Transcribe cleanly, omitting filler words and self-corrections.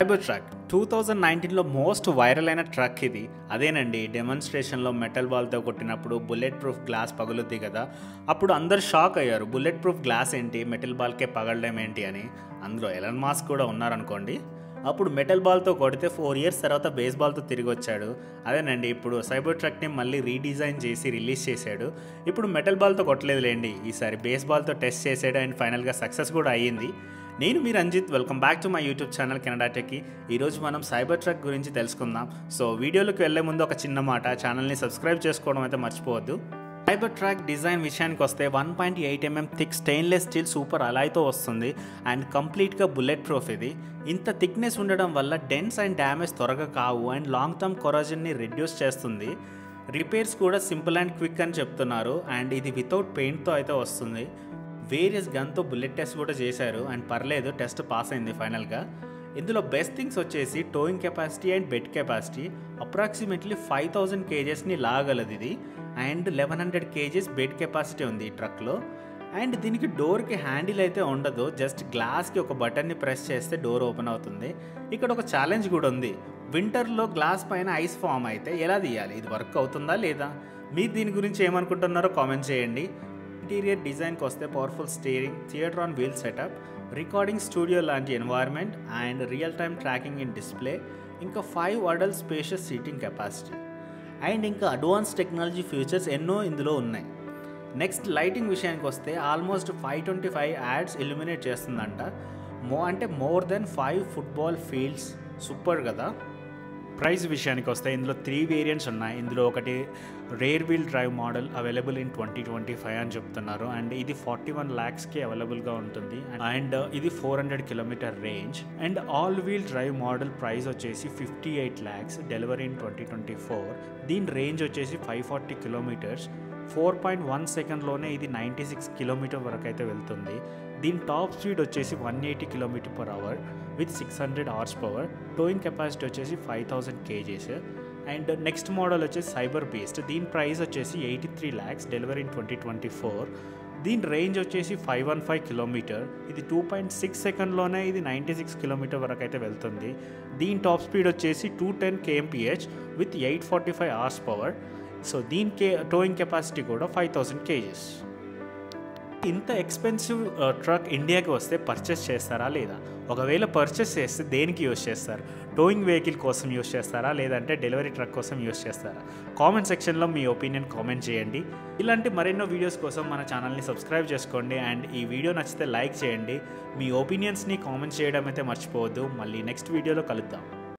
Cybertruck 2019లో most viral అయిన truck ఇది. అదేనండి, డెమాన్స్ట్రేషన్లో మెటల్ బాల్తో కొట్టినప్పుడు బుల్లెట్ ప్రూఫ్ గ్లాస్ పగులుద్ది కదా, అప్పుడు అందరు షాక్ అయ్యారు. బుల్లెట్ ప్రూఫ్ గ్లాస్ ఏంటి, మెటల్ బాల్కే పగలడం ఏంటి అని. అందులో ఎలన్ మాస్క్ కూడా ఉన్నారనుకోండి. అప్పుడు మెటల్ బాల్తో కొడితే 4 years తర్వాత బేస్బాల్తో తిరిగి వచ్చాడు. అదేనండి, ఇప్పుడు సైబర్ ట్రక్ని మళ్ళీ రీడిజైన్ చేసి రిలీజ్ చేశాడు. ఇప్పుడు మెటల్ బాల్తో కొట్టలేదులేండి, ఈసారి బేస్బాల్తో టెస్ట్ చేశాడు అండ్ ఫైనల్గా సక్సెస్ కూడా అయ్యింది. నేను మీ Ranjith, welcome back to my YouTube channel Canada techie. ఈరోజు మనం సైబర్ ట్రక్ గురించి తెలుసుకుందాం. సో వీడియోలోకి వెళ్లే ముందు ఒక చిన్న మాట, ఛానల్ని సబ్స్క్రైబ్ చేసుకోవడం అయితే మర్చిపోవద్దు. సైబర్ ట్రక్ డిజైన్ విషయానికి వస్తే 1.8mm thick stainless steel super అలాయ్తో వస్తుంది అండ్ కంప్లీట్గా బుల్లెట్ ప్రూఫ్. ఇది ఇంత థిక్నెస్ ఉండడం వల్ల డెన్స్ అండ్ డ్యామేజ్ త్వరగా కావు అండ్ లాంగ్ టర్మ్ కొరాజన్ని రెడ్యూస్ చేస్తుంది. రిపేర్స్ కూడా సింపుల్ అండ్ క్విక్ అని చెప్తున్నారు అండ్ ఇది వితౌట్ పెయింట్తో అయితే వస్తుంది. వేరియస్ గన్తో బుల్లెట్ టెస్ట్ కూడా చేశారు అండ్ పర్లేదు, టెస్ట్ పాస్ అయింది ఫైనల్గా. ఇందులో బెస్ట్ థింగ్స్ వచ్చేసి towing capacity and bed capacity. Approximately 5000 kgs లాగలదు ఇది అండ్ 1100 kgs బెడ్ కెపాసిటీ ఉంది ఈ ట్రక్లో. అండ్ దీనికి డోర్కి హ్యాండిల్ అయితే ఉండదు, జస్ట్ గ్లాస్కి ఒక బటన్ని ప్రెస్ చేస్తే డోర్ ఓపెన్ అవుతుంది. ఇక్కడ ఒక ఛాలెంజ్ కూడా ఉంది, వింటర్లో గ్లాస్ పైన ఐస్ ఫామ్ అయితే ఎలా తీయాలి, ఇది వర్క్ అవుతుందా లేదా? మీరు దీని గురించి ఏమనుకుంటున్నారో కామెంట్ చేయండి. ఇంటీరియర్ డిజైన్కి వస్తే powerful steering, theatre on wheel setup, recording studio లాంటి environment and real time tracking in display, ఇంకా 5 adult spacious seating capacity and ఇంకా అడ్వాన్స్ టెక్నాలజీ ఫీచర్స్ ఎన్నో ఇందులో ఉన్నాయి. నెక్స్ట్ లైటింగ్ విషయానికి వస్తే ఆల్మోస్ట్ 525 ads ఇల్యూమినేట్ చేస్తుందంట. More than 5 football fields, super కదా. ప్రైస్ విషయానికి వస్తే ఇందులో 3 variants ఉన్నాయి. ఇందులో ఒకటి rear wheel drive model available in 2025 అని చెప్తున్నారు అండ్ ఇది 41 lakhsకి అవైలబుల్గా ఉంటుంది అండ్ ఇది 400 km రేంజ్. And all wheel drive model price వచ్చేసి 58 lakhs, డెలివరీ ఇన్ 2024. దీని రేంజ్ వచ్చేసి 540 km, 4.1 secondsలోనే ఇది 96 km వరకు అయితే వెళ్తుంది. దీని టాప్ స్పీడ్ వచ్చేసి 180 km/h with 600 HP, toeing capacity వచ్చేసి 5000 kgs. అండ్ నెక్స్ట్ మోడల్ వచ్చేసి సైబర్ బీస్ట్. దీని ప్రైస్ వచ్చేసి 83 lakhs, డెలివరీ ఇన్ 2024. దీని రేంజ్ వచ్చేసి 515 km, ఇది 2.6 secondsలోనే ఇది 96 km వరకు అయితే వెళ్తుంది. దీని టాప్ స్పీడ్ వచ్చేసి 210 kmph విత్ 845 HP. సో దీనికి టోయింగ్ కెపాసిటీ కూడా 5000 kgs. ఇంత ఎక్స్పెన్సివ్ ట్రక్ ఇండియాకి వస్తే పర్చేస్ చేస్తారా లేదా? ఒకవేళ పర్చేస్ చేస్తే దేనికి యూజ్ చేస్తారు? టోయింగ్ వెహికల్ కోసం యూజ్ చేస్తారా లేదంటే డెలివరీ ట్రక్ కోసం యూజ్ చేస్తారా? కామెంట్ సెక్షన్లో మీ ఒపీనియన్ కామెంట్ చేయండి. ఇలాంటి మరెన్నో వీడియోస్ కోసం మన ఛానల్ని సబ్స్క్రైబ్ చేసుకోండి అండ్ ఈ వీడియో నచ్చితే లైక్ చేయండి. మీ ఒపీనియన్స్ని కామెంట్ చేయడం అయితే మర్చిపోవద్దు. మళ్ళీ నెక్స్ట్ వీడియోలో కలుద్దాం.